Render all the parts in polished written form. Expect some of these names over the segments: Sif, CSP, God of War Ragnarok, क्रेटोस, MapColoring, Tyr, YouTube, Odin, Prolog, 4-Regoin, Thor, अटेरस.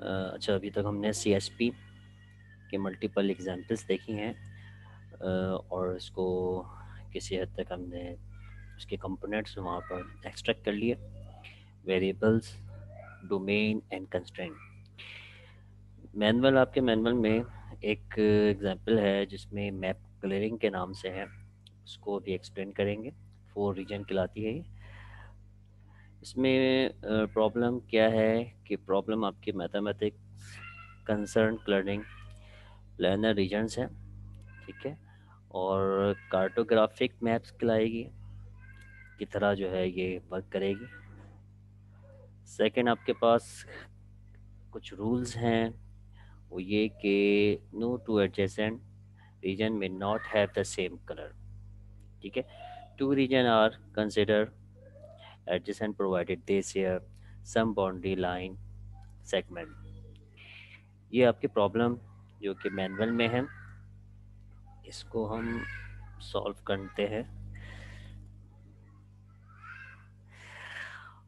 अच्छा, अभी तक हमने CSP के मल्टीपल एग्जाम्पल्स देखी हैं और इसको किसी हद तक हमने उसके कंपोनेंट्स वहाँ पर एक्सट्रैक्ट कर लिए, variables, domain and constraint. Manual, आपके मैनुअल में एक एग्जांपल है जिसमें मैप कलरिंग के नाम से है, उसको भी एक्सप्लेन करेंगे। 4 रीजन कहलाती है ये। इसमें प्रॉब्लम क्या है कि प्रॉब्लम आपके mathematics concern colouring planar regions है, ठीक है, और कार्टोग्राफिक मैप्स कहलाएगी की तरह जो है ये वर्क करेगी। सेकंड, आपके पास कुछ रूल्स हैं, वो ये कि नो टू एडजेसेंट रीजन में not have the same colour, ठीक है। 2 region are consider adjacent provided they share some boundary line segment. ये आपके प्रॉब्लम जो कि मैनुअल में है, इसको हम सॉल्व करते हैं।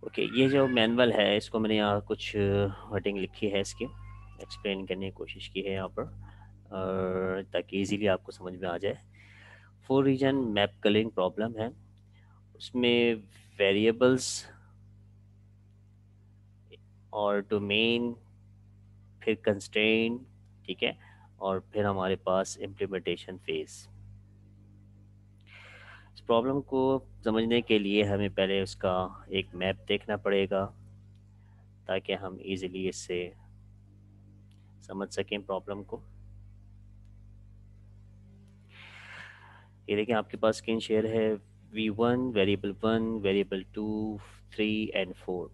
ओके, ये जो मैनुअल है इसको मैंने यहाँ कुछ हेडिंग लिखी है, इसके एक्सप्लेन करने की कोशिश की है यहाँ पर ताकि इजीली आपको समझ में आ जाए। 4 रीजन मैप कलरिंग प्रॉब्लम है, उसमें वेरिएबल्स और डोमेन, फिर कंस्ट्रेंट, ठीक है, और फिर हमारे पास इम्प्लीमेंटेशन फेज। प्रॉब्लम को समझने के लिए हमें पहले उसका एक मैप देखना पड़ेगा ताकि हम इजीली इससे समझ सकें प्रॉब्लम को। ये देखिए आपके पास स्क्रीन शेयर है, v1 variable 1, variable 2, 3 and 4।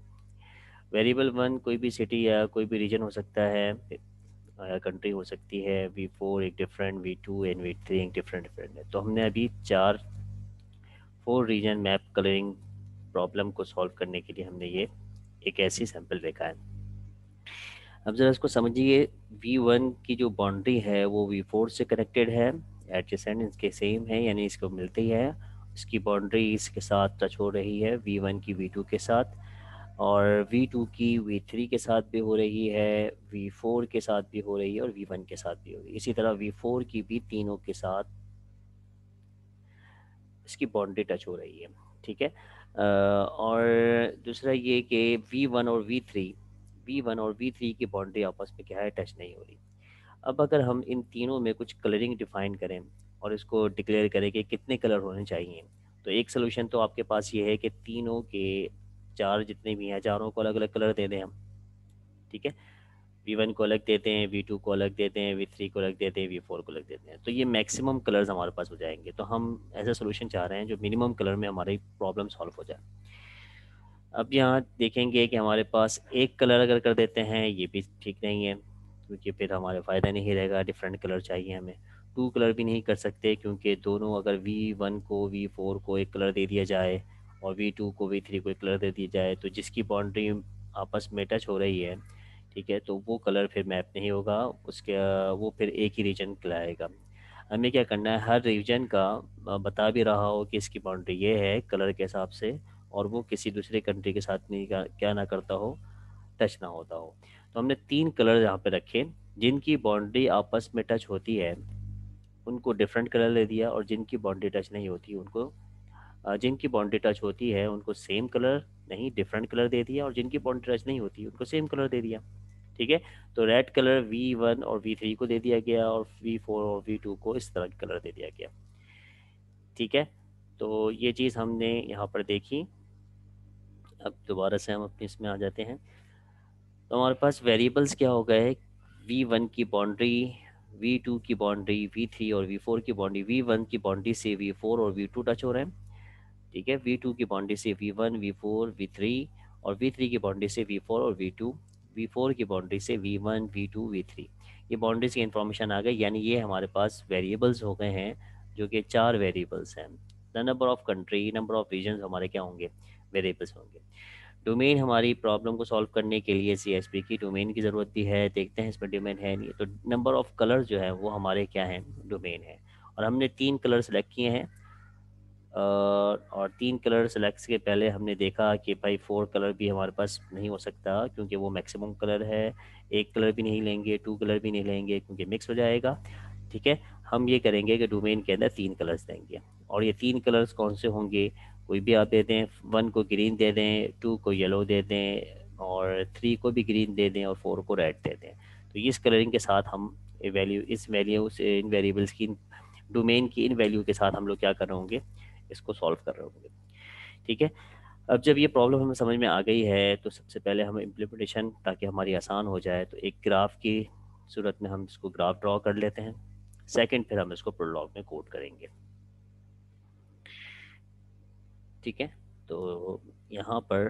Variable 1 कोई भी सिटी या कोई भी रीजन हो सकता है या कंट्री हो सकती है, v4 एक डिफरेंट, v2 एंड v3 एक डिफरेंट है। तो हमने अभी 4 रीजन मैप कलरिंग प्रॉब्लम को सॉल्व करने के लिए हमने ये एक ऐसी सैंपल देखा है। अब ज़रा इसको समझिए, v1 की जो बाउंड्री है वो v4 से कनेक्टेड है, एडजेसेंट इसके सेम है, यानी इसको मिलते ही है, इसकी बाउंड्री इसके साथ टच हो रही है v1 की v2 के साथ, और v2 की v3 के साथ भी हो रही है, v4 के साथ भी हो रही है और v1 के साथ भी हो रही है। इसी तरह v4 की भी तीनों के साथ इसकी बाउंड्री टच हो रही है, ठीक है। और दूसरा ये कि v1 और v3 की बाउंड्री आपस में क्या है, टच नहीं हो रही। अब अगर हम इन तीनों में कुछ कलरिंग डिफाइन करें और इसको डिक्लेयर करें कि कितने कलर होने चाहिए, तो एक सोल्यूशन तो आपके पास ये है कि तीनों के 4 जितने भी हैं, चारों को अलग अलग कलर दे दें हम, ठीक है। v1 को अलग देते हैं, v2 को अलग देते हैं, v3 को अलग देते हैं, v4 को अलग देते हैं, तो ये मैक्सिमम कलर्स हमारे पास हो जाएंगे। तो हम ऐसा सोल्यूशन चाह रहे हैं जो मिनिमम कलर में हमारी प्रॉब्लम सॉल्व हो जाए। अब यहाँ देखेंगे कि हमारे पास एक कलर अगर कर देते हैं, ये भी ठीक नहीं है क्योंकि फिर हमारे फ़ायदा नहीं रहेगा, डिफरेंट कलर चाहिए हमें। 2 कलर भी नहीं कर सकते क्योंकि दोनों, अगर v1 को v4 को एक कलर दे दिया जाए और v2 को v3 को एक कलर दे दिया जाए, तो जिसकी बाउंड्री आपस में टच हो रही है, ठीक है, तो वो कलर फिर मैप नहीं होगा, उसके वो फिर एक ही रीजन कहलाएगा। हमें क्या करना है, हर रीजन का बता भी रहा हो कि इसकी बाउंड्री ये है कलर के हिसाब से, और वो किसी दूसरे कंट्री के साथ नहीं क्या ना करता हो, टच ना होता हो। तो हमने 3 कलर यहाँ पे रखे, जिनकी बाउंड्री आपस में टच होती है उनको डिफरेंट कलर दे दिया, और जिनकी बाउंड्री टच नहीं होती उनको, जिनकी बाउंड्री टच होती है उनको सेम कलर नहीं, डिफरेंट कलर दे दिया, और जिनकी बाउंड्री टच नहीं होती उनको सेम कलर दे दिया, ठीक है। तो रेड कलर v1 और v3 को दे दिया गया और v4 और v2 को इस तरह का कलर दे दिया गया, ठीक है। तो ये चीज़ हमने यहाँ पर देखी। अब दोबारा से हम अपने इसमें आ जाते हैं। तो हमारे पास वेरिएबल्स क्या हो गए, v1 की बाउंड्री, v2 की बाउंड्री, v3 और v4 की बाउंड्री। v1 की बाउंड्री से v4 और v2 टच हो रहे हैं, ठीक है। v2 की बाउंड्री से v1, v4, v3 और v3 की बाउंड्री से v4 और v2, v4 की बाउंड्री से v1, v2, v3, ये बाउंड्रीज की इंफॉर्मेशन आ गई। यानी ये हमारे पास वेरिएबल्स हो गए हैं जो कि 4 वेरिएबल्स हैं। The number of country, number of region हमारे क्या होंगे, वेरिएबल्स होंगे। डोमेन, हमारी प्रॉब्लम को सॉल्व करने के लिए CSP की डोमेन की ज़रूरत भी है, देखते हैं इसमें डोमेन है नहीं। तो नंबर ऑफ़ कलर जो है वो हमारे क्या हैं, डोमेन है, और हमने 3 कलर सेलेक्ट किए हैं और 3 कलर सेलेक्ट के पहले हमने देखा कि भाई 4 कलर भी हमारे पास नहीं हो सकता क्योंकि वो मैक्सिमम कलर है, 1 कलर भी नहीं लेंगे, 2 कलर भी नहीं लेंगे क्योंकि मिक्स हो जाएगा। ठीक है, हम ये करेंगे कि डोमेन के अंदर 3 कलर्स देंगे और ये 3 कलर्स कौन से होंगे, कोई भी आप दे दें, 1 को ग्रीन दे दें, 2 को येलो दे दें और 3 को भी ग्रीन दे दें और 4 को रेड दे दें। तो इस कलरिंग के साथ हम वैल्यू इस वैल्यू से इन वेरिएबल्स की डोमेन की इन वैल्यू के साथ हम लोग क्या कर रहे होंगे, इसको सॉल्व कर रहे होंगे। ठीक है, अब जब ये प्रॉब्लम हमें समझ में आ गई है तो सबसे पहले हम इम्प्लीमेंटेशन ताकि हमारी आसान हो जाए तो एक ग्राफ की सूरत में हम इसको ग्राफ ड्रॉ कर लेते हैं। सेकंड फिर हम इसको प्रोलॉग में कोड करेंगे। ठीक है, तो यहाँ पर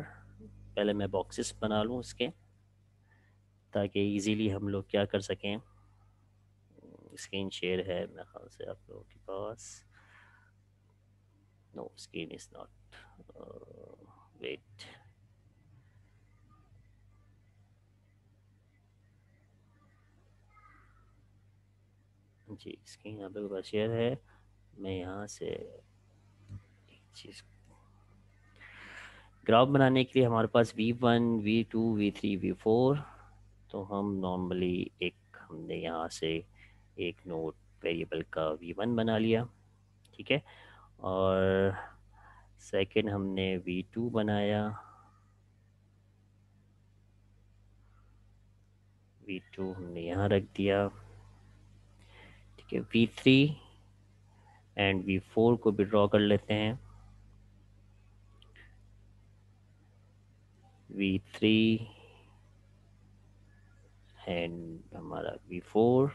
पहले मैं बॉक्सेस बना लूँ इसके ताकि इजीली हम लोग क्या कर सकें। स्क्रीन शेयर है मेरे ख्याल से आप लोगों के पास। No, screen is not. Wait. जी, स्क्रीन आप लोगों के पास शेयर है। मैं यहाँ से एक चीज़ ग्राफ बनाने के लिए हमारे पास V1, V2, V3, V4 तो हम नॉर्मली एक हमने यहाँ से एक नोड वेरिएबल का V1 बना लिया। ठीक है, और सेकंड हमने V2 बनाया, V2 हमने यहाँ रख दिया। ठीक है, V3 एंड V4 को भी ड्रॉ कर लेते हैं। V3 एंड हमारा V4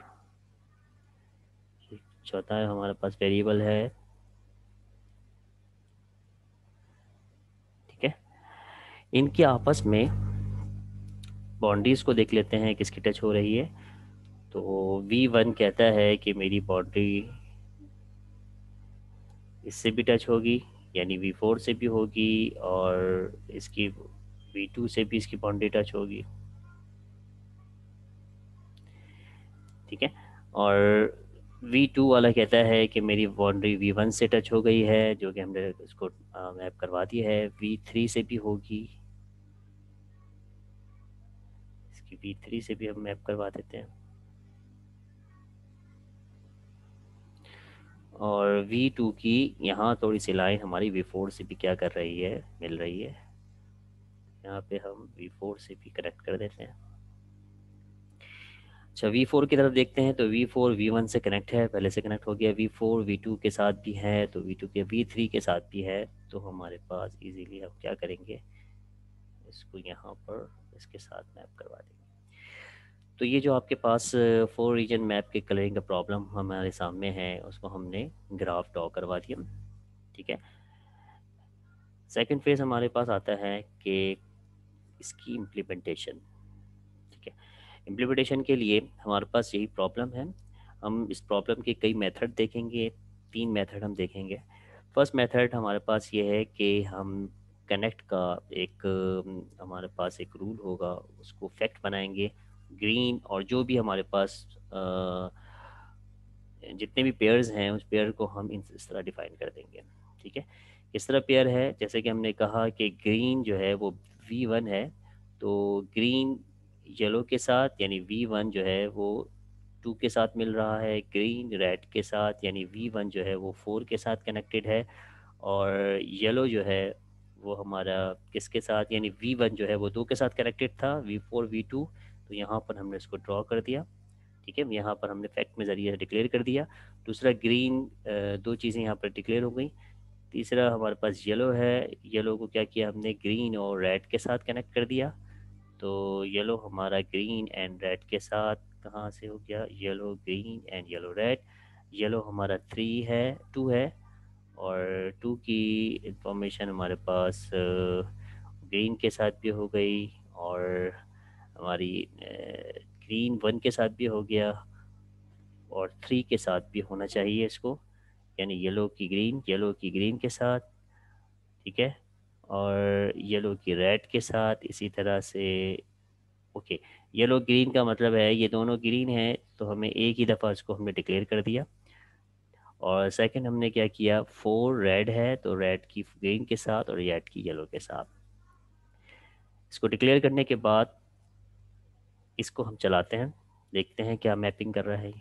चौथा हमारे पास वेरिएबल है। इनके आपस में बाउंड्रीज़ को देख लेते हैं किसकी टच हो रही है। तो V1 कहता है कि मेरी बाउंड्री इससे भी टच होगी यानी V4 से भी होगी और इसकी V2 से भी इसकी बाउंड्री टच होगी। ठीक है, और V2 वाला कहता है कि मेरी बाउंड्री V1 से टच हो गई है जो कि हमने इसको मैप करवा दी है, V3 से भी होगी, इसकी V3 से भी हम मैप करवा देते हैं। और V2 की यहाँ थोड़ी सी लाइन हमारी V4 से भी क्या कर रही है, मिल रही है, यहाँ पे हम V4 से भी कनेक्ट कर देते हैं। अच्छा, V4 की तरफ देखते हैं तो V4 V1 से कनेक्ट है, पहले से कनेक्ट हो गया, V4 V2 के साथ भी है तो V2 के V3 के साथ भी है। तो हमारे पास इजीली हम क्या करेंगे, इसको यहाँ पर इसके साथ मैप करवा देंगे। तो ये जो आपके पास 4 रीजन मैप के कलरिंग का प्रॉब्लम हमारे सामने है उसको हमने ग्राफ ड्रॉ करवा दिया। ठीक है, सेकेंड फेज हमारे पास आता है कि इसकी इम्प्लीमेंटेशन। इम्प्लीमेंटेशन के लिए हमारे पास यही प्रॉब्लम है, हम इस प्रॉब्लम के कई मेथड देखेंगे, 3 मेथड हम देखेंगे। फर्स्ट मेथड हमारे पास ये है कि हम कनेक्ट का एक हमारे पास एक रूल होगा उसको फैक्ट बनाएंगे, ग्रीन और जो भी हमारे पास जितने भी पेयर्स हैं उस पेयर को हम इस तरह डिफाइन कर देंगे। ठीक है, इस तरह पेयर है जैसे कि हमने कहा कि ग्रीन जो है वो V1 है तो ग्रीन येलो के साथ यानी V1 जो है वो 2 के साथ मिल रहा है, ग्रीन रेड के साथ यानी V1 जो है वो 4 के साथ कनेक्टेड है और येलो जो है वो हमारा किसके साथ यानी V1 जो है वो 2 के साथ कनेक्टेड था, V4 V2 तो यहाँ पर हमने इसको ड्रॉ कर दिया। ठीक है, यहाँ पर हमने फैक्ट में ज़रिए डिक्लेयर कर दिया। दूसरा ग्रीन 2 चीज़ें यहाँ पर डिक्लेयर हो गई। तीसरा हमारे पास येलो है, येलो को क्या किया हमने ग्रीन और रेड के साथ कनेक्ट कर दिया तो येलो हमारा ग्रीन एंड रेड के साथ कहाँ से हो गया, yellow green and yellow red. Yellow हमारा 2 है और 2 की इंफॉर्मेशन हमारे पास ग्रीन के साथ भी हो गई और हमारी ग्रीन 1 के साथ भी हो गया और 3 के साथ भी होना चाहिए इसको यानी येलो की ग्रीन के साथ। ठीक है, और येलो की रेड के साथ इसी तरह से। ओके, येलो ग्रीन का मतलब है ये दोनों ग्रीन हैं तो हमें एक ही दफ़ा इसको हमने डिक्लेयर कर दिया और सेकंड हमने क्या किया, 4 रेड है तो रेड की ग्रीन के साथ और रेड की येलो के साथ। इसको डिक्लेयर करने के बाद इसको हम चलाते हैं, देखते हैं क्या मैपिंग कर रहा है।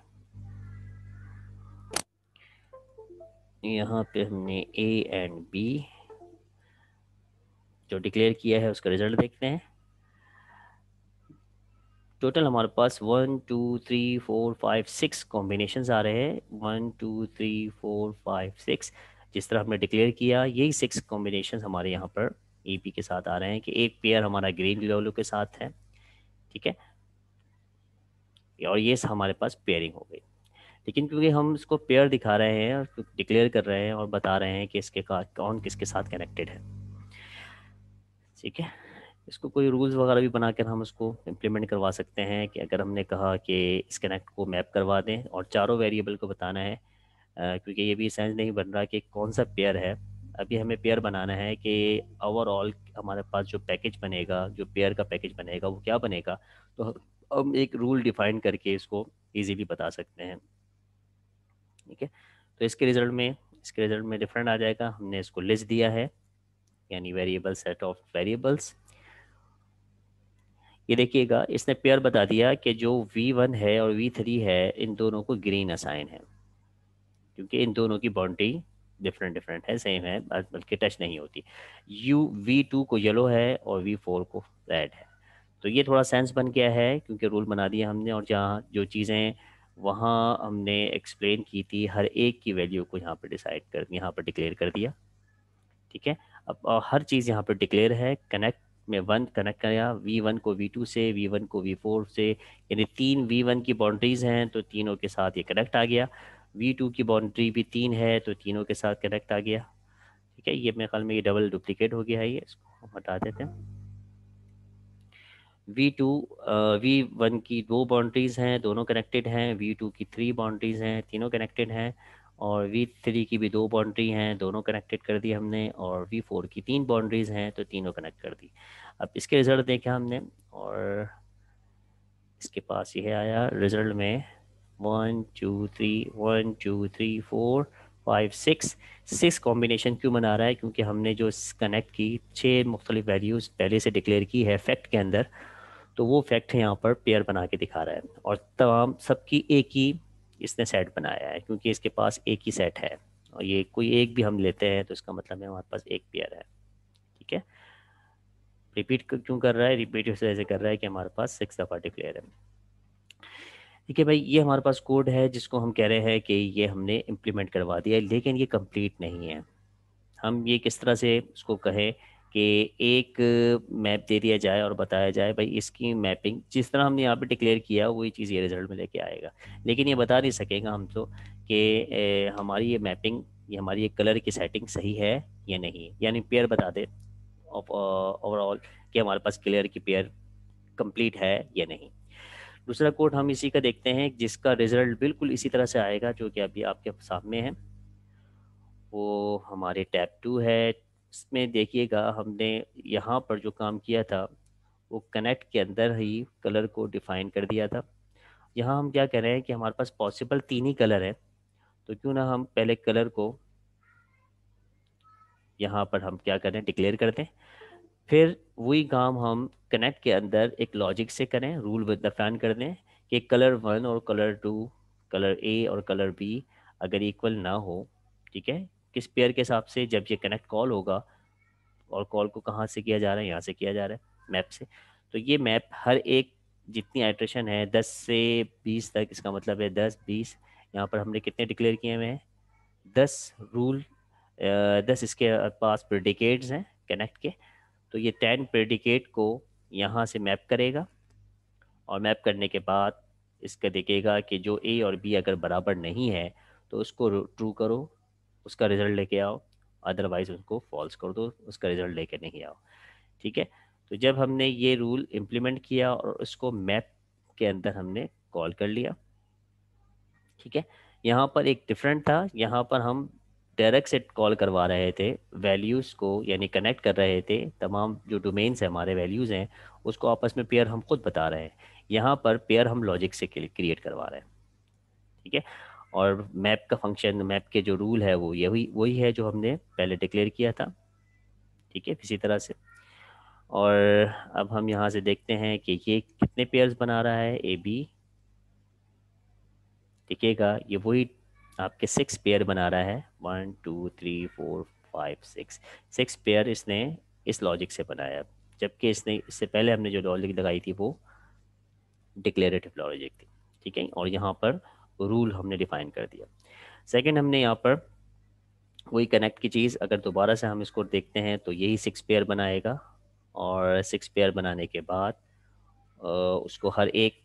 यहाँ पे हमने A एंड B जो डिक्लेयर किया है उसका रिजल्ट देखते हैं। टोटल हमारे पास 1 2 3 4 5 6 कॉम्बिनेशंस आ रहे हैं। 1 2 3 4 5 6 जिस तरह हमने डिक्लेयर किया, यही 6 कॉम्बिनेशंस हमारे यहाँ पर ए पी के साथ आ रहे हैं कि एक पेयर हमारा ग्रीन येलो के साथ है, ठीक है, और ये हमारे पास पेयरिंग हो गई। लेकिन क्योंकि हम इसको पेयर दिखा रहे हैं और डिक्लेयर कर रहे हैं और बता रहे हैं कि इसके कौन किसके साथ कनेक्टेड है, ठीक है, इसको कोई रूल्स वगैरह भी बनाकर हम उसको इम्प्लीमेंट करवा सकते हैं कि अगर हमने कहा कि इस कनेक्ट को मैप करवा दें और चारों वेरिएबल को बताना है, क्योंकि ये भी सेंस नहीं बन रहा कि कौन सा पेयर है। अभी हमें पेयर बनाना है कि ओवरऑल हमारे पास जो पैकेज बनेगा, जो पेयर का पैकेज बनेगा वो क्या बनेगा, तो हम एक रूल डिफाइन करके इसको ईजीली बता सकते हैं, ठीक है। तो इसके रिजल्ट में डिफरेंट आ जाएगा। हमने इसको लिस्ट दिया है, यानी वेरिएबल सेट ऑफ वेरिएबल्स। ये देखिएगा, इसने पेयर बता दिया कि जो V1 है और V3 है इन दोनों को ग्रीन असाइन है, क्योंकि इन दोनों की बाउंड्री डिफरेंट है, सेम है बल्कि टच नहीं होती। V2 को येलो है और V4 को रेड है। तो ये थोड़ा सेंस बन गया है क्योंकि रूल बना दिया हमने, और जहाँ जो चीज़ें वहाँ हमने एक्सप्लेन की थी हर एक की वैल्यू को यहाँ पर डिक्लेयर कर दिया, ठीक है। अब हर चीज़ यहाँ पर डिक्लेयर है। कनेक्ट में 1 कनेक्ट कराया, V1 को V2 से, V1 को V4 से, यानी 3 V1 की बाउंड्रीज हैं तो तीनों के साथ ये कनेक्ट आ गया। V2 की बाउंड्री भी 3 है तो तीनों के साथ कनेक्ट आ गया, ठीक है। ये मेरे ख्याल में ये डबल डुप्लीकेट हो गया है, ये इसको हटा देते हैं। V1 की 2 बाउंड्रीज हैं, दोनों कनेक्टेड हैं। V2 की 3 बाउंड्रीज हैं, तीनों कनेक्टेड हैं। और V3 की भी 2 बाउंड्री हैं, दोनों कनेक्टेड कर दी हमने। और V4 की 3 बाउंड्रीज हैं तो तीनों कनेक्ट कर दी। अब इसके रिज़ल्ट देखा हमने और इसके पास ये आया रिज़ल्ट में 1 2 3 1 2 3 4 5 6 कॉम्बिनेशन क्यों बना रहा है, क्योंकि हमने जो कनेक्ट की 6 मुख्तलिफ वैल्यूज़ पहले से डिक्लेयर की है फैक्ट के अंदर, तो वो फैक्ट यहाँ पर पेयर बना के दिखा रहा है। और तमाम सबकी एक ही इसने सेट बनाया है क्योंकि इसके पास एक ही सेट है, और ये कोई एक भी हम लेते हैं तो इसका मतलब है हमारे पास एक पेयर है, ठीक है। रिपीट क्यों कर रहा है, रिपीट इस वजह से कर रहा है कि हमारे पास 6 दफ़ा डिक्लेयर है, ठीक है भाई। ये हमारे पास कोड है जिसको हम कह रहे हैं कि ये हमने इम्प्लीमेंट करवा दिया, लेकिन ये कंप्लीट नहीं है। हम ये किस तरह से इसको कहें कि एक मैप दे दिया जाए और बताया जाए भाई इसकी मैपिंग जिस तरह हमने यहाँ पे डिक्लेयर किया वही चीज़ ये रिज़ल्ट में लेके आएगा, लेकिन ये बता नहीं सकेगा हम तो कि हमारी ये मैपिंग, ये हमारी ये कलर की सेटिंग सही है या नहीं। यानी पेयर बता दे ओवरऑल कि हमारे पास कलर की पेयर कंप्लीट है या नहीं। दूसरा कोड हम इसी का देखते हैं जिसका रिज़ल्ट बिल्कुल इसी तरह से आएगा जो कि अभी आपके सामने है, वो हमारे टैब 2 है। इसमें देखिएगा हमने यहाँ पर जो काम किया था वो कनेक्ट के अंदर ही कलर को डिफ़ाइन कर दिया था। यहाँ हम क्या कर रहे हैं कि हमारे पास पॉसिबल 3 ही कलर है, तो क्यों ना हम पहले कलर को यहाँ पर हम क्या करें डिक्लेयर कर दें, फिर वही काम हम कनेक्ट के अंदर एक लॉजिक से करें, रूल डिफाइन कर दें कि कलर 1 और कलर 2, कलर A और कलर B अगर इक्वल ना हो, ठीक है, किस पेयर के हिसाब से जब ये कनेक्ट कॉल होगा, और कॉल को कहाँ से किया जा रहा है, यहाँ से किया जा रहा है मैप से, तो ये मैप हर एक जितनी आइट्रेशन है 10 से 20 तक, इसका मतलब है 10 20, यहाँ पर हमने कितने डिक्लेयर किए हुए हैं 10 इसके पास प्रेडिकेट्स हैं कनेक्ट के, तो ये 10 प्रेडिकेट को यहाँ से मैप करेगा और मैप करने के बाद इसका देखेगा कि जो A और B अगर बराबर नहीं है तो उसको ट्रू करो, उसका रिज़ल्ट लेके आओ, अदरवाइज़ उसको फॉल्स कर दो, उसका रिज़ल्ट लेके नहीं आओ, ठीक है। तो जब हमने ये रूल इम्प्लीमेंट किया और उसको मैप के अंदर हमने कॉल कर लिया, ठीक है। यहाँ पर एक डिफरेंट था, यहाँ पर हम डायरेक्ट से कॉल करवा रहे थे वैल्यूज़ को, यानी कनेक्ट कर रहे थे तमाम जो डोमेन्स हैं हमारे वैल्यूज़ हैं उसको आपस में पेयर हम खुद बता रहे हैं, यहाँ पर पेयर हम लॉजिक से क्रिएट करवा रहे हैं, ठीक है। और मैप का फंक्शन, मैप के जो रूल है वो यही वही है जो हमने पहले डिक्लेयर किया था, ठीक है, इसी तरह से। और अब हम यहाँ से देखते हैं कि ये कितने पेयर्स बना रहा है, ए बी, देखिएगा ये वही आपके 6 पेयर बना रहा है, 1 2 3 4 5 6 पेयर इसने इस लॉजिक से बनाया, जबकि इसने इससे पहले हमने जो लॉजिक लगाई थी वो डिक्लेरेटिव लॉजिक थी, ठीक है। और यहाँ पर रूल हमने डिफाइन कर दिया। सेकंड, हमने यहाँ पर वही कनेक्ट की चीज़, अगर दोबारा से हम इसको देखते हैं तो यही 6 पेयर बनाएगा, और 6 पेयर बनाने के बाद उसको हर एक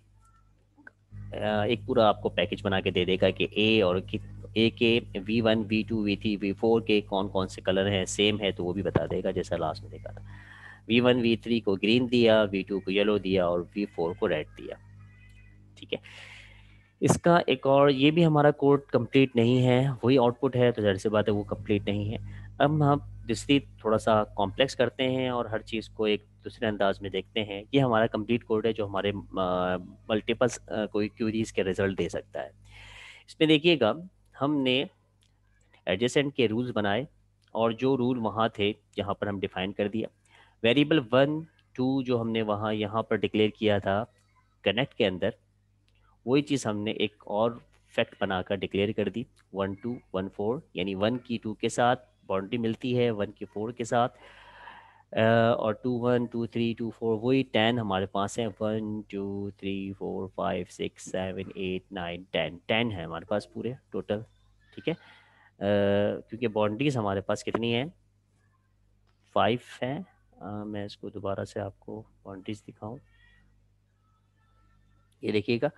पूरा आपको पैकेज बना के दे देगा कि ए और ए के V1 V2 V3 V4 के कौन कौन से कलर हैं, सेम है तो वो भी बता देगा, जैसा लास्ट में देखा था। V1 V3 को ग्रीन दिया, V2 को येलो दिया और V4 को रेड दिया, ठीक है। इसका एक और, ये भी हमारा कोड कंप्लीट नहीं है, वही आउटपुट है तो जाहिर सी बात है वो कंप्लीट नहीं है। अब हम दूसरी थोड़ा सा कॉम्प्लेक्स करते हैं और हर चीज़ को एक दूसरे अंदाज में देखते हैं। ये हमारा कंप्लीट कोड है जो हमारे मल्टीपल्स कोई क्यूरीज के रिजल्ट दे सकता है। इसमें देखिएगा हमने एडजेसेंट के रूल्स बनाए और जो रूल वहाँ थे जहाँ पर हम डिफाइन कर दिया। वेरिएबल 1 2 जो हमने यहाँ पर डिक्लेयर किया था कनेक्ट के अंदर, वही चीज़ हमने एक और फैक्ट बनाकर डिक्लेयर कर दी, 1 2 1 4, यानी 1 की 2 के साथ बाउंड्री मिलती है, 1 की 4 के साथ, और 2 1 2 3 2 4 वही 10 हमारे पास है, 1 2 3 4 5 6 7 8 9 10, 10 है हमारे पास पूरे टोटल, ठीक है। क्योंकि बाउंड्रीज हमारे पास कितनी हैं, 5 हैं। मैं इसको दोबारा से आपको बाउंड्रीज दिखाऊं, ये देखिएगा,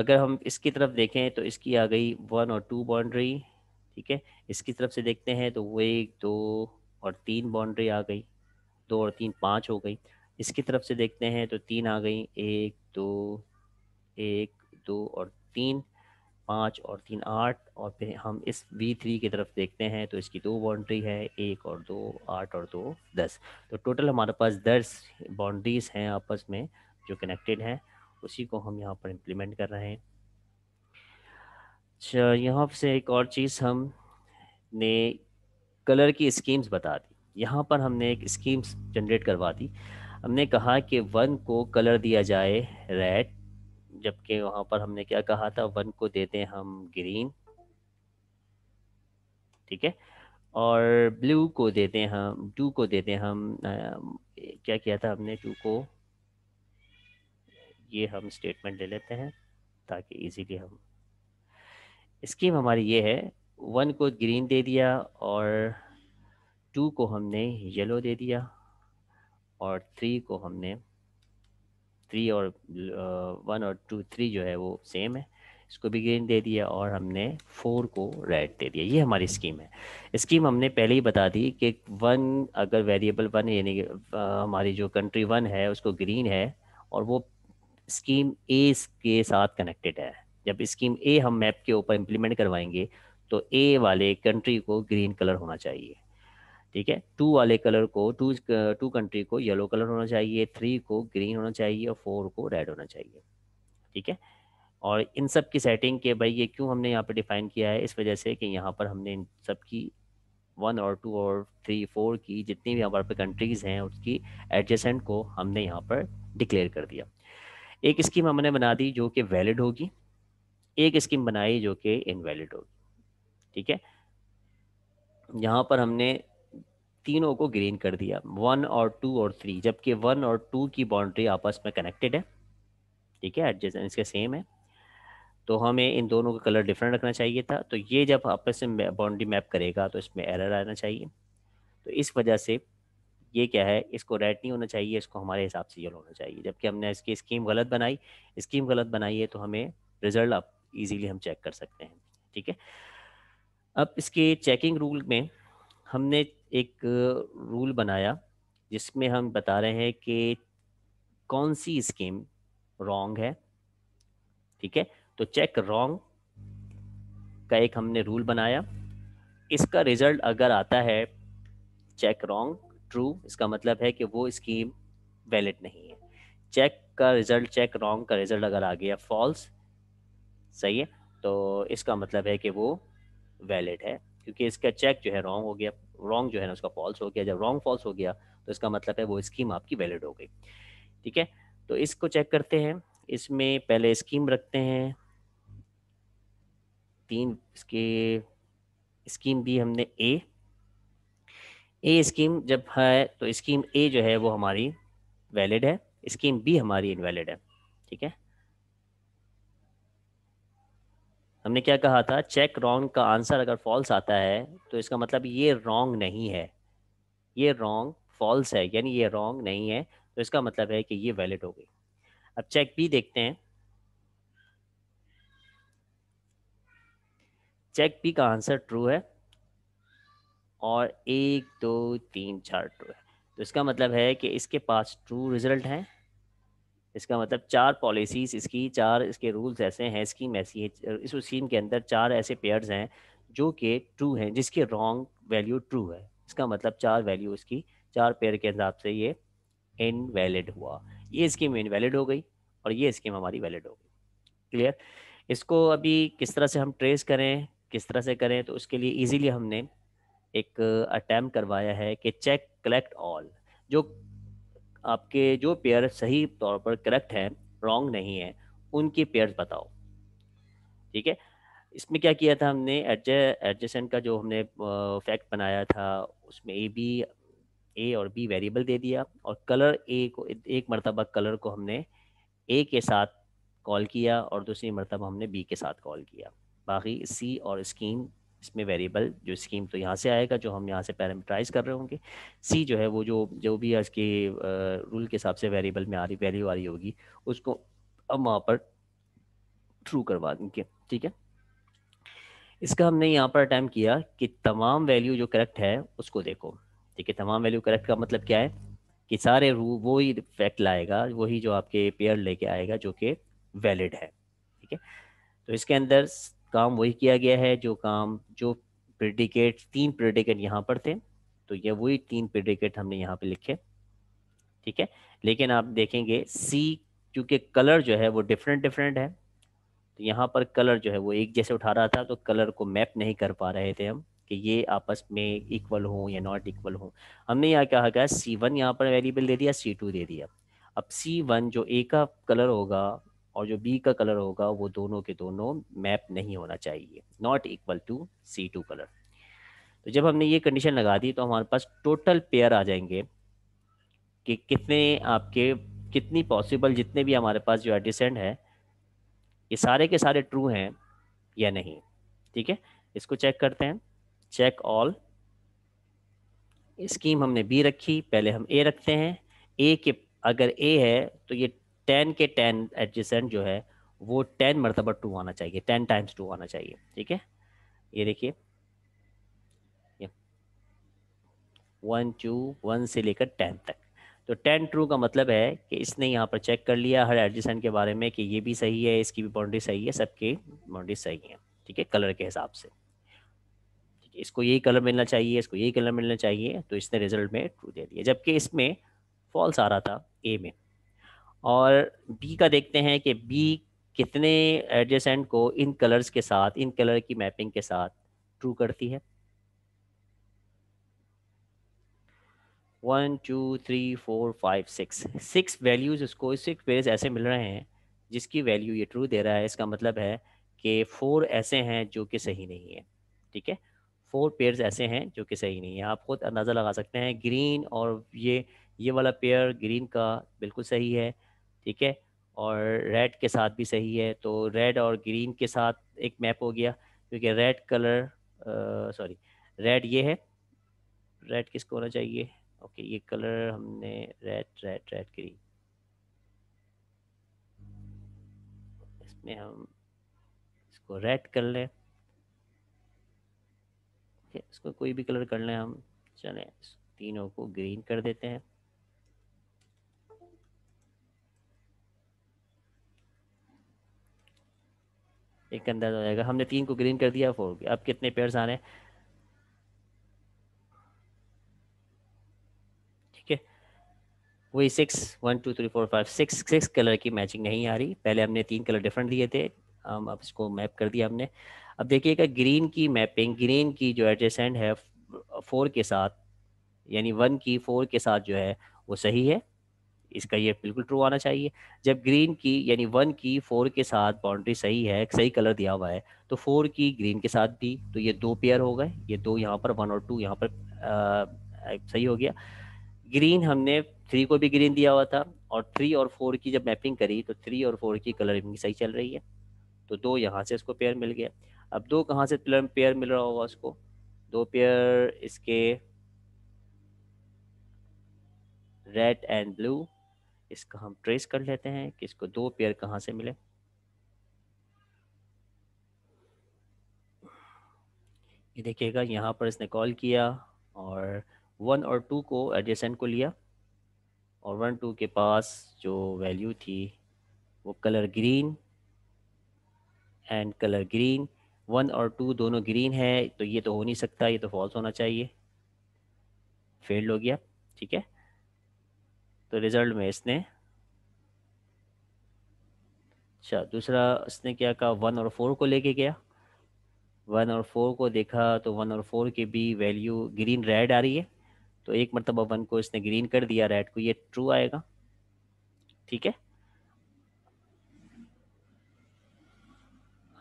अगर हम इसकी तरफ देखें तो इसकी आ गई 1 और 2 बाउंड्री, ठीक है। इसकी तरफ से देखते हैं तो वो 1 2 और 3 बाउंड्री आ गई, 2 और 3 5 हो गई। इसकी तरफ से देखते हैं तो 3 आ गई, 1 2 1 2 और 3, 5 और 3 8, और फिर हम इस V3 की तरफ देखते हैं तो इसकी 2 बाउंड्री है, 1 और 2 8 और 2 10। तो टोटल हमारे पास 10 बाउंड्रीज हैं आपस में जो कनेक्टेड हैं, उसी को हम यहाँ पर इम्प्लीमेंट कर रहे हैं। अच्छा, यहाँ से एक और चीज़, हम ने कलर की स्कीम्स बता दी, यहाँ पर हमने एक स्कीम्स जनरेट करवा दी। हमने कहा कि 1 को कलर दिया जाए रेड, जबकि वहाँ पर हमने क्या कहा था, 1 को देते हैं हम ग्रीन, ठीक है, और ब्लू को देते हैं हम, 2 को देते हैं हम, क्या किया था हमने, 2 को, ये हम स्टेटमेंट ले लेते हैं ताकि इजीली हम, स्कीम हमारी ये है, 1 को ग्रीन दे दिया और 2 को हमने येलो दे दिया और 3 को हमने, 3 और 1 और 2 3 जो है वो सेम है, इसको भी ग्रीन दे दिया और हमने 4 को रेड दे दिया। ये हमारी स्कीम है। स्कीम हमने पहले ही बता दी कि 1 अगर वेरिएबल 1 यानी हमारी जो कंट्री 1 है उसको ग्रीन है और वो स्कीम ए के साथ कनेक्टेड है, जब स्कीम ए हम मैप के ऊपर इम्प्लीमेंट करवाएंगे तो ए वाले कंट्री को ग्रीन कलर होना चाहिए, ठीक है, 2 वाले कलर को, 2 कंट्री को येलो कलर होना चाहिए, 3 को ग्रीन होना चाहिए और 4 को रेड होना चाहिए, ठीक है। और इन सब की सेटिंग के, भाई ये क्यों हमने यहाँ पर डिफाइन किया है, इस वजह से कि यहाँ पर हमने इन सब की 1 और 2 और 3 4 की जितनी भी हमारे पे कंट्रीज़ हैं उसकी एडजेसेंट को हमने यहाँ पर डिक्लेयर कर दिया। एक स्कीम हमने बना दी जो कि वैलिड होगी, एक स्कीम बनाई जो कि इनवैलिड होगी, ठीक है। यहाँ पर हमने तीनों को ग्रीन कर दिया, 1 और 2 और 3, जबकि 1 और 2 की बाउंड्री आपस में कनेक्टेड है, ठीक है, एडजेसेंट इसके सेम है, तो हमें इन दोनों का कलर डिफरेंट रखना चाहिए था। तो ये जब आपस में बाउंड्री मैप करेगा तो इसमें एरर आना चाहिए, तो इस वजह से ये क्या है, इसको रेड नहीं होना चाहिए, इसको हमारे हिसाब से येलो होना चाहिए, जबकि हमने इसकी स्कीम गलत बनाई। स्कीम गलत बनाई है तो हमें रिजल्ट आप इजीली हम चेक कर सकते हैं, ठीक है। अब इसके चेकिंग रूल में हमने एक रूल बनाया जिसमें हम बता रहे हैं कि कौन सी स्कीम रॉन्ग है, ठीक है। तो चेक रॉन्ग का एक हमने रूल बनाया, इसका रिजल्ट अगर आता है चेक रॉन्ग ट्रू, इसका मतलब है कि वो स्कीम वैलिड नहीं है। चेक का रिजल्ट, चेक रॉन्ग का रिजल्ट अगर आ गया फॉल्स, सही है, तो इसका मतलब है कि वो वैलिड है, क्योंकि इसका चेक जो है रॉन्ग हो गया, रॉन्ग जो है ना उसका फॉल्स हो गया। जब रॉन्ग फॉल्स हो गया तो इसका मतलब है वो स्कीम आपकी वैलिड हो गई। ठीक है, तो इसको चेक करते हैं। इसमें पहले स्कीम रखते हैं, तीन इसके स्कीम दी हमने ए स्कीम जब है तो स्कीम ए जो है वो हमारी वैलिड है, स्कीम बी हमारी इनवैलिड है। ठीक है, हमने क्या कहा था, चेक रॉन्ग का आंसर अगर फॉल्स आता है तो इसका मतलब ये रॉन्ग नहीं है, ये रॉन्ग फॉल्स है यानी ये रॉन्ग नहीं है, तो इसका मतलब है कि ये वैलिड हो गई। अब चेक बी देखते हैं। चेक बी का आंसर ट्रू है और 1 2 3 4 ट्रू है, तो इसका मतलब है कि इसके पास ट्रू रिजल्ट है। इसका मतलब चार पॉलिसीज़ इसकी, चार इसके रूल्स ऐसे हैं, स्कीम ऐसी है, इस स्कीम के अंदर चार ऐसे पेयर्स हैं जो कि ट्रू हैं, जिसके रॉन्ग वैल्यू ट्रू है। इसका मतलब चार वैल्यू इसकी, चार पेयर के हिसाब से ये इनवैलिड हुआ, ये स्कीम इनवैलिड हो गई और ये स्कीम हमारी वैलिड हो गई। क्लियर। इसको अभी किस तरह से हम ट्रेस करें, किस तरह से करें, तो उसके लिए ईजीली हमने एक अटैम्प्ट करवाया है कि चेक कलेक्ट ऑल, जो आपके जो पेयर सही तौर पर करेक्ट हैं, रॉन्ग नहीं है, उनके पेयर्स बताओ। ठीक है, इसमें क्या किया था हमने, एडजेसेंट का जो हमने फैक्ट बनाया था उसमें ए और बी वेरिएबल दे दिया और कलर ए को एक मरतबा कलर को हमने ए के साथ कॉल किया और दूसरी मरतबा हमने बी के साथ कॉल किया। बाकी सी और स्कीम, इसमें वेरिएबल जो स्कीम तो यहाँ से आएगा जो हम यहाँ से पैरामीटराइज कर रहे होंगे, सी जो है वो जो भी इसके रूल के हिसाब से वेरिएबल में आ रही वैल्यू आ रही होगी उसको अब वहाँ पर ट्रू करवा देंगे। ठीक है, इसका हमने यहाँ पर अटैम्प्ट किया कि तमाम वैल्यू जो करेक्ट है उसको देखो। ठीक है, तमाम वैल्यू करेक्ट का मतलब क्या है कि सारे रू वही फैक्ट लाएगा, वही जो आपके पेयर लेके आएगा जो कि वैलिड है। ठीक है, तो इसके अंदर काम वही किया गया है जो प्रेडिकेट, तीन प्रेडिकेट यहाँ पर थे तो ये वही तीन प्रेडिकेट हमने यहाँ पे लिखे। ठीक है, लेकिन आप देखेंगे सी क्योंकि कलर जो है वो डिफरेंट है तो यहाँ पर कलर जो है वो एक जैसे उठा रहा था तो कलर को मैप नहीं कर पा रहे थे हम कि ये आपस में इक्वल हो या नॉट इक्वल हो। हमने यहाँ क्या कहा, C1 यहाँ पर वेरिएबल दे दिया, C2 दे दिया। अब C1 जो A का कलर होगा और जो बी का कलर होगा वो दोनों के दोनों मैप नहीं होना चाहिए, not equal to C2 colour. तो जब हमने ये कंडीशन लगा दी तो हमारे पास टोटल पेयर आ जाएंगे कि कितने आपके कितनी पॉसिबल, जितने भी हमारे पास जो एडजेसेंट है ये सारे के सारे ट्रू हैं या नहीं। ठीक है, इसको चेक करते हैं। चेक ऑल, स्कीम हमने बी रखी, पहले हम ए रखते हैं। ए के अगर ए है तो ये 10 के 10 एडजेसेंट जो है वो 10 मरतबा 2 आना चाहिए, 10 टाइम्स 2 आना चाहिए। ठीक है, ये देखिए 1 2 1 से लेकर 10 तक, तो 10 ट्रू का मतलब है कि इसने यहाँ पर चेक कर लिया हर एडजेसेंट के बारे में कि ये भी सही है, इसकी भी बाउंड्री सही है, सबके बाउंड्री सही है। ठीक है, कलर के हिसाब से। ठीक है, इसको यही कलर मिलना चाहिए, इसको यही कलर मिलना चाहिए, तो इसने रिजल्ट में ट्रू दे दिया, जबकि इसमें फॉल्स आ रहा था ए में। और बी का देखते हैं कि बी कितने एडजेसेंट को इन कलर्स के साथ, इन कलर की मैपिंग के साथ ट्रू करती है। 1 2 3 4 5 6, 6 वैल्यूज उसको, 6 पेयर्स ऐसे मिल रहे हैं जिसकी वैल्यू ये ट्रू दे रहा है। इसका मतलब है कि 4 ऐसे हैं जो कि सही नहीं है। ठीक है, 4 पेयर्स ऐसे हैं जो कि सही नहीं है। आप खुद अंदाज़ा लगा सकते हैं, ग्रीन और ये वाला पेयर ग्रीन का बिल्कुल सही है। ठीक है, और रेड के साथ भी सही है, तो रेड और ग्रीन के साथ एक मैप हो गया क्योंकि रेड कलर रेड ये है, रेड किसको होना चाहिए, ओके ये कलर हमने रेड ग्रीन, इसमें हम इसको रेड कर लें, इसको कोई भी कलर कर लें हम, चलें तीनों को ग्रीन कर देते हैं। एक अंदाजा हो जाएगा, हमने 3 को ग्रीन कर दिया, 4 अब कितने पेयर्स आ रहे हैं। ठीक है, वही 6 1 2 3 4 5 6 कलर की मैचिंग नहीं आ रही। पहले हमने 3 कलर डिफरेंट दिए थे, अब इसको मैप कर दिया हमने। अब देखिएगा ग्रीन की मैपिंग, ग्रीन की जो एडजेसेंट है 4 के साथ, यानी 1 की 4 के साथ जो है वो सही है, इसका ये बिल्कुल ट्रू आना चाहिए। जब ग्रीन की यानी 1 की 4 के साथ बाउंड्री सही है, सही कलर दिया हुआ है, तो 4 की ग्रीन के साथ भी, तो ये 2 पेयर हो गए, ये 2 यहाँ पर 1 और 2 यहाँ पर सही हो गया। ग्रीन हमने 3 को भी ग्रीन दिया हुआ था, और 3 और 4 की जब मैपिंग करी तो 3 और 4 की कलरिंग सही चल रही है, तो 2 यहाँ से इसको पेयर मिल गया। अब 2 कहाँ से पेयर मिल रहा होगा उसको, 2 पेयर इसके रेड एंड ब्लू, इसका हम ट्रेस कर लेते हैं कि इसको 2 पेयर कहाँ से मिले। ये देखिएगा यहाँ पर इसने कॉल किया और 1 और 2 को एडजेसेंट को लिया, और 1, 2 के पास जो वैल्यू थी वो colour green and colour green, 1 और 2 दोनों ग्रीन है, तो ये तो हो नहीं सकता, ये तो फॉल्स होना चाहिए, फेल हो गया। ठीक है, तो रिजल्ट में इसने, अच्छा दूसरा इसने क्या कहा, 1 और 4 को लेके गया, 1 और 4 को देखा तो 1 और 4 की भी वैल्यू ग्रीन रेड आ रही है, तो एक मरतबा 1 को इसने ग्रीन कर दिया, रेड को, ये ट्रू आएगा। ठीक है,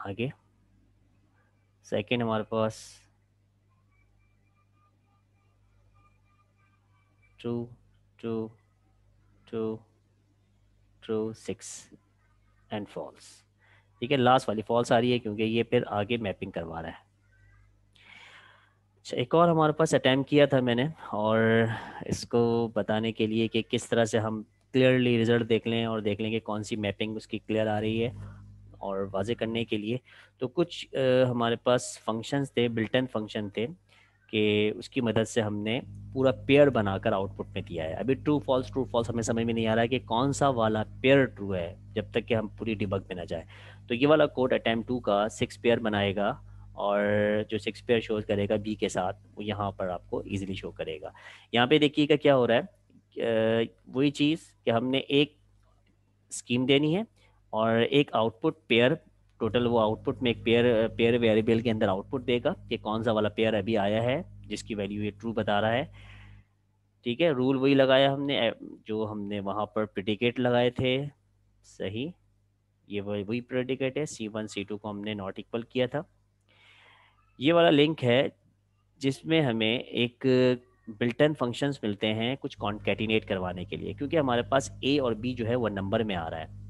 आगे सेकेंड हमारे पास true true true true 6 and false. ठीक है, लास्ट वाली फॉल्स आ रही है क्योंकि ये फिर आगे मैपिंग करवा रहा है। अच्छा, एक और हमारे पास अटैम्प्ट किया था मैंने, और इसको बताने के लिए कि किस तरह से हम क्लियरली रिजल्ट देख लें और देख लें कि कौन सी मैपिंग उसकी क्लियर आ रही है, और वाजे करने के लिए तो कुछ हमारे पास फंक्शंस थे, बिल्ट इन फंक्शन थे, कि उसकी मदद से हमने पूरा पेयर बनाकर आउटपुट में दिया है। अभी ट्रू फॉल्स हमें समझ में नहीं आ रहा है कि कौन सा वाला पेयर ट्रू है, जब तक कि हम पूरी डिबग में ना जाए। तो ये वाला कोड अटैम्प्ट 2 का 6 पेयर बनाएगा, और जो 6 पेयर शो करेगा बी के साथ, वो यहाँ पर आपको ईजिली शो करेगा। यहाँ पर देखिएगा क्या हो रहा है, वही चीज़ कि हमने एक स्कीम देनी है और एक आउटपुट पेयर टोटल, वो आउटपुट में एक पेयर वेरिएबल के अंदर आउटपुट देगा कि कौन सा वाला पेयर अभी आया है जिसकी वैल्यू ये ट्रू बता रहा है। ठीक है, रूल वही लगाया हमने जो हमने वहाँ पर प्रेडिकेट लगाए थे, सही, ये वही प्रेडिकेट है। C1 C2 को हमने नॉट इक्वल किया था। ये वाला लिंक है जिसमें हमें एक बिल्टन फंक्शंस मिलते हैं कुछ कॉन्केटिनेट करवाने के लिए, क्योंकि हमारे पास ए और बी जो है वो नंबर में आ रहा है।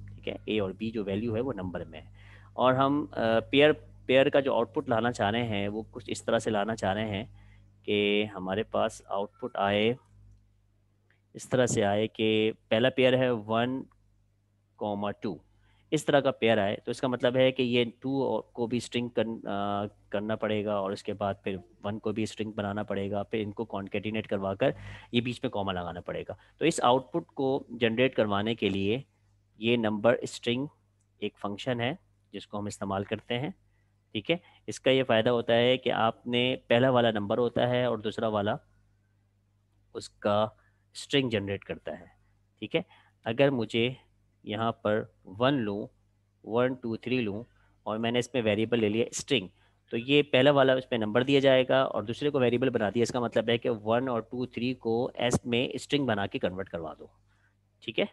ए और बी जो वैल्यू है वो नंबर में है, और हम पेयर का जो आउटपुट लाना चाह रहे हैं वो कुछ इस तरह से लाना चाह रहे हैं कि हमारे पास आउटपुट आए, इस तरह से आए कि पहला पेयर है 1, 2, इस तरह का पेयर आए। तो इसका मतलब है कि ये 2 को भी स्ट्रिंग करना पड़ेगा, और उसके बाद फिर 1 को भी स्ट्रिंग बनाना पड़ेगा, फिर इनको कॉन्केटिनेट करवा कर ये बीच में कॉमा लगाना पड़ेगा। तो इस आउटपुट को जनरेट करवाने के लिए ये नंबर स्ट्रिंग एक फंक्शन है जिसको हम इस्तेमाल करते हैं। ठीक है, इसका ये फ़ायदा होता है कि आपने पहला वाला नंबर होता है और दूसरा वाला उसका स्ट्रिंग जनरेट करता है। ठीक है, अगर मुझे यहाँ पर 1 लूँ 1, 2, 3 लूँ और मैंने इसमें वेरिएबल ले लिया स्ट्रिंग, तो ये पहला वाला इसमें नंबर दिया जाएगा और दूसरे को वेरिएबल बना दिया। इसका मतलब है कि 1 और 2, 3 को एस में स्ट्रिंग बना के कन्वर्ट करवा दो। ठीक है,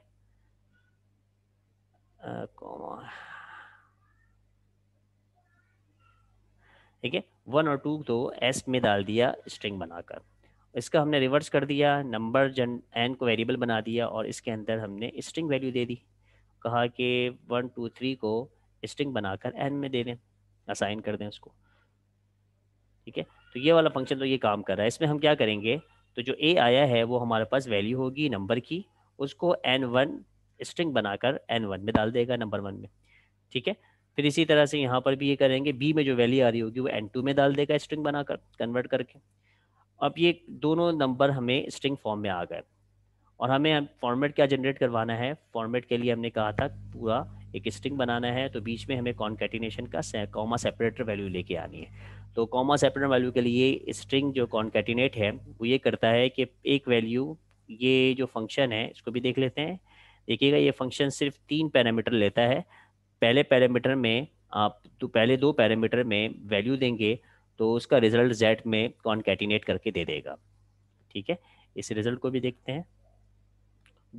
ठीक है, 1 और 2 तो एस में डाल दिया स्ट्रिंग बनाकर। इसका हमने रिवर्स कर दिया, नंबर एन को वेरिएबल बना दिया और इसके अंदर हमने स्ट्रिंग वैल्यू दे दी, कहा कि 1, 2, 3 को स्ट्रिंग बनाकर एन में दे दें, असाइन कर दें उसको। ठीक है, तो ये वाला फंक्शन तो ये काम कर रहा है। इसमें हम क्या करेंगे, तो जो ए आया है वो हमारे पास वैल्यू होगी नंबर की, उसको N1 स्ट्रिंग बनाकर N1 में डाल देगा, नंबर 1 में। ठीक है, फिर इसी तरह से यहाँ पर भी ये करेंगे, बी में जो वैल्यू आ रही होगी वो N2 में डाल देगा स्ट्रिंग बनाकर कन्वर्ट करके। अब ये दोनों नंबर हमें स्ट्रिंग फॉर्म में आ गए, और हमें फॉर्मेट क्या जनरेट करवाना है, फॉर्मेट के लिए हमने कहा था पूरा एक स्ट्रिंग बनाना है, तो बीच में हमें कॉन्केटिनेशन का कॉमा सेपरेटर वैल्यू लेके आनी है। तो कॉमा सेपरेटर वैल्यू के लिए स्ट्रिंग जो कॉन्केटिनेट है वो ये करता है कि एक वैल्यू, ये जो फंक्शन है इसको भी देख लेते हैं। देखिएगा ये फंक्शन सिर्फ 3 पैरामीटर लेता है। पहले पैरामीटर में आप तो पहले दो पैरामीटर में वैल्यू देंगे तो उसका रिजल्ट जेड में कॉन्कैटिनेट करके दे देगा। ठीक है, इस रिजल्ट को भी देखते हैं।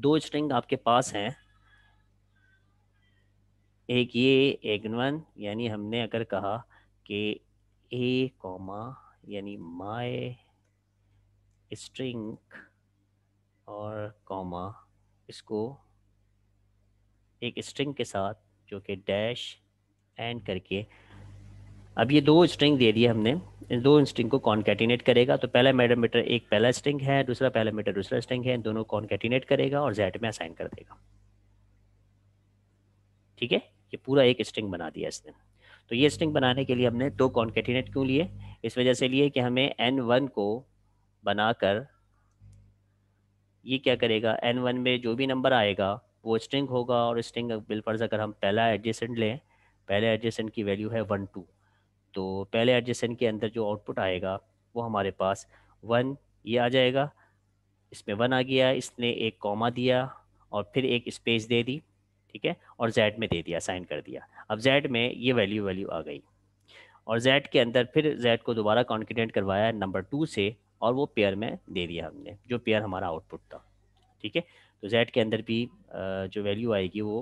दो स्ट्रिंग आपके पास हैं, एक ये एक वन, यानी हमने अगर कहा कि ए कॉमा यानी माय स्ट्रिंग और कॉमा, इसको एक स्ट्रिंग के साथ जो कि डैश एंड करके, अब ये दो स्ट्रिंग दे दिए हमने, इन दो स्ट्रिंग को कॉन्कैटिनेट करेगा। तो पहला पैरामीटर एक पहला स्ट्रिंग है, दूसरा पैरामीटर दूसरा स्ट्रिंग है, दोनों कॉन्कैटिनेट करेगा और जेड में असाइन कर देगा। ठीक है, ये पूरा एक स्ट्रिंग बना दिया इसने। तो ये स्ट्रिंग बनाने के लिए हमने दो कॉन्कैटिनेट क्यों लिए, इस वजह से लिए कि हमें n1 को बनाकर ये क्या करेगा, n1 में जो भी नंबर आएगा वो स्ट्रिंग होगा और स्ट्रिंग बिलफर्ज अगर हम पहला एडजेसेंट लें, पहले एडजेसेंट की वैल्यू है 1 2, तो पहले एडजेसेंट के अंदर जो आउटपुट आएगा वो हमारे पास 1 ये आ जाएगा। इसमें 1 आ गया, इसने एक कॉमा दिया और फिर एक स्पेस दे दी, ठीक है, और जेड में दे दिया, साइन कर दिया। अब जेड में ये वैल्यू आ गई और जेड के अंदर फिर जेड को दोबारा कॉन्कैटिनेट करवाया नंबर 2 से और वो पेयर में दे दिया हमने, जो पेयर हमारा आउटपुट था। ठीक है, तो जेड के अंदर भी जो वैल्यू आएगी वो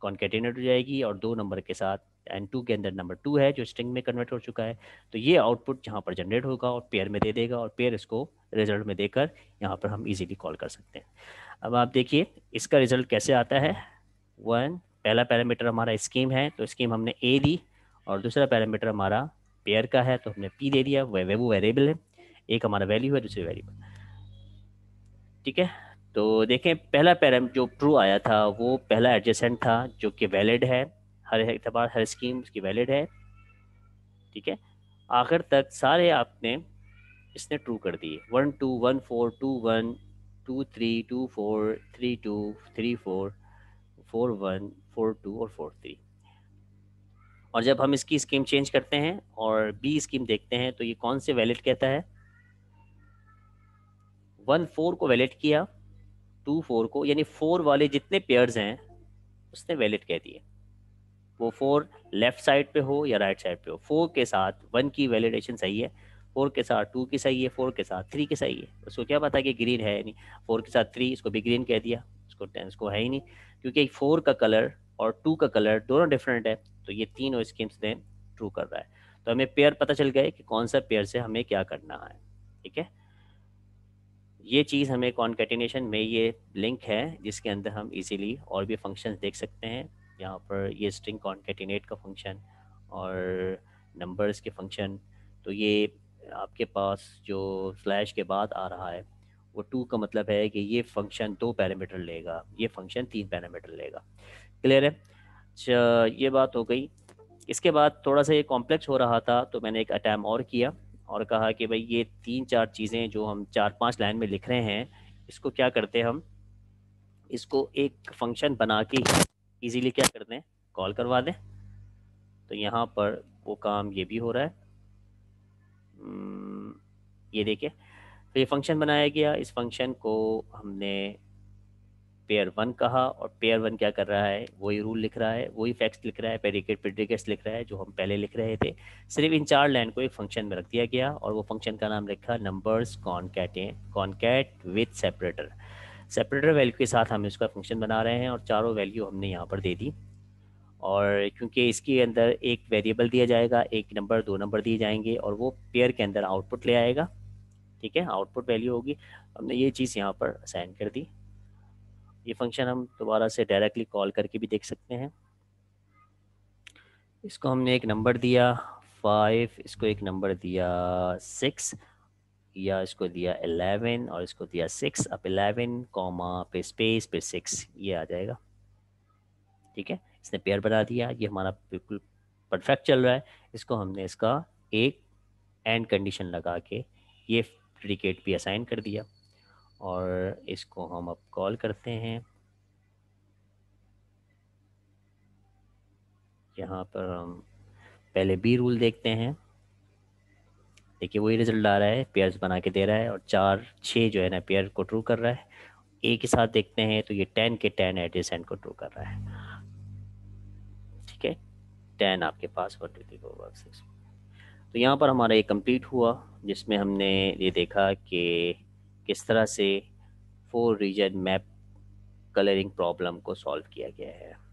कॉन्कैटिनेट हो जाएगी और दो नंबर के साथ, n2 के अंदर नंबर 2 है जो स्ट्रिंग में कन्वर्ट हो चुका है, तो ये आउटपुट जहाँ पर जनरेट होगा और पेयर में दे देगा और पेयर इसको रिजल्ट में देकर यहाँ पर हम इजीली कॉल कर सकते हैं। अब आप देखिए इसका रिजल्ट कैसे आता है। 1 पहला पैरामीटर हमारा स्कीम है, तो स्कीम हमने ए दी, और दूसरा पैरामीटर हमारा पेयर का है तो हमने पी दे दिया, वो वेरिएबल है, एक हमारा वैल्यू है दूसरी वेरिएबल। ठीक है, तो देखें पहला पैराम जो ट्रू आया था वो पहला एडजेसेंट था जो कि वैलिड है, हर एतबार हर स्कीम उसकी वैलिड है। ठीक है, आखिर तक सारे आपने इसने ट्रू कर दिए, 1 2 1 4 2 1 2 3 2 4 3 2 3 4 4 1 4 2 और 4 3। और जब हम इसकी स्कीम चेंज करते हैं और बी स्कीम देखते हैं तो ये कौन से वैलिड कहता है, 1 4 को वैलिड किया, 2 4 को, यानी 4 वाले जितने पेयर्स हैं उसने वैलिड कह दिए, वो 4 लेफ्ट साइड पे हो या राइट साइड पे हो। 4 के साथ 1 की वैलिडेशन सही है, 4 के साथ 2 की सही है, 4 के साथ 3 की सही है, उसको क्या पता कि ग्रीन है, यानी 4 के साथ 3 इसको भी ग्रीन कह दिया, उसको 10 इसको है ही नहीं, क्योंकि 4 का कलर और 2 का कलर दोनों डिफरेंट है, तो ये तीनों स्कीम्स ने ट्रू कर रहा है। तो हमें पेयर पता चल गए कि कौन सा पेयर से हमें क्या करना है। ठीक है, ये चीज़ हमें कॉन्कैटिनेशन में ये लिंक है जिसके अंदर हम इजीली और भी फंक्शंस देख सकते हैं। यहाँ पर ये स्ट्रिंग कॉन्कैटिनेट का फंक्शन और नंबर्स के फंक्शन, तो ये आपके पास जो स्लैश के बाद आ रहा है वो 2 का मतलब है कि ये फंक्शन 2 पैरामीटर लेगा, ये फंक्शन 3 पैरामीटर लेगा। क्लियर है? अच्छा, ये बात हो गई। इसके बाद थोड़ा सा ये कॉम्प्लेक्स हो रहा था तो मैंने एक अटैम्प्ट और किया और कहा कि भाई ये 3 4 चीज़ें जो हम 4 5 लाइन में लिख रहे हैं इसको क्या करते हैं, हम इसको एक फंक्शन बना के ईज़िली क्या कर दें, कॉल करवा दें। तो यहाँ पर वो काम ये भी हो रहा है, ये देखिए। तो ये फंक्शन बनाया गया, इस फंक्शन को हमने पेयर 1 कहा और पेयर 1 क्या कर रहा है, वही रूल लिख रहा है, वही फैक्ट्स लिख रहा है, प्रेडिकेट्स लिख रहा है जो हम पहले लिख रहे थे। सिर्फ इन 4 लाइन को एक फंक्शन में रख दिया गया और वो फंक्शन का नाम लिखा numbers concat with separator. Separator value के साथ हम इसका फंक्शन बना रहे हैं और चारों वैल्यू हमने यहाँ पर दे दी। और क्योंकि इसके अंदर एक वेरिएबल दिया जाएगा, एक नंबर 2 नंबर दिए जाएंगे और वो पेयर के अंदर आउटपुट ले आएगा। ठीक है, आउटपुट वैल्यू होगी, हमने ये चीज़ यहाँ पर असाइन कर दी। ये फंक्शन हम दोबारा से डायरेक्टली कॉल करके भी देख सकते हैं। इसको हमने एक नंबर दिया 5, इसको एक नंबर दिया 6 या इसको दिया 11 और इसको दिया 6। अब 11 कॉमा पे स्पेस पे 6 ये आ जाएगा। ठीक है, इसने पेयर बना दिया, ये हमारा बिल्कुल परफेक्ट चल रहा है। इसको हमने इसका एक एंड कंडीशन लगा के ये प्रेडिकेट भी असाइन कर दिया और इसको हम अब कॉल करते हैं। यहाँ पर हम पहले बी रूल देखते हैं, देखिए वही रिजल्ट आ रहा है, पेयर्स बना के दे रहा है और 4 6 जो है ना पेयर को ट्रू कर रहा है। ए के साथ देखते हैं तो ये 10 के 10 एडजेसेंट को ट्रू कर रहा है। ठीक है, 10 आपके पास वर्टिकल होगा एक्सिस। तो यहाँ पर हमारा ये कंप्लीट हुआ, जिसमें हमने ये देखा कि किस तरह से 4 रीजन मैप कलरिंग प्रॉब्लम को सॉल्व किया गया है।